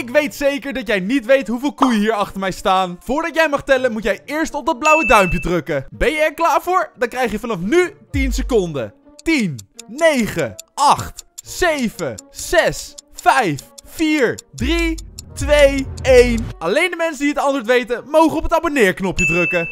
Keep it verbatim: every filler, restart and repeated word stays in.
Ik weet zeker dat jij niet weet hoeveel koeien hier achter mij staan. Voordat jij mag tellen, moet jij eerst op dat blauwe duimpje drukken. Ben je er klaar voor? Dan krijg je vanaf nu tien seconden. tien, negen, acht, zeven, zes, vijf, vier, drie, twee, één. Alleen de mensen die het antwoord weten, mogen op het abonneerknopje drukken.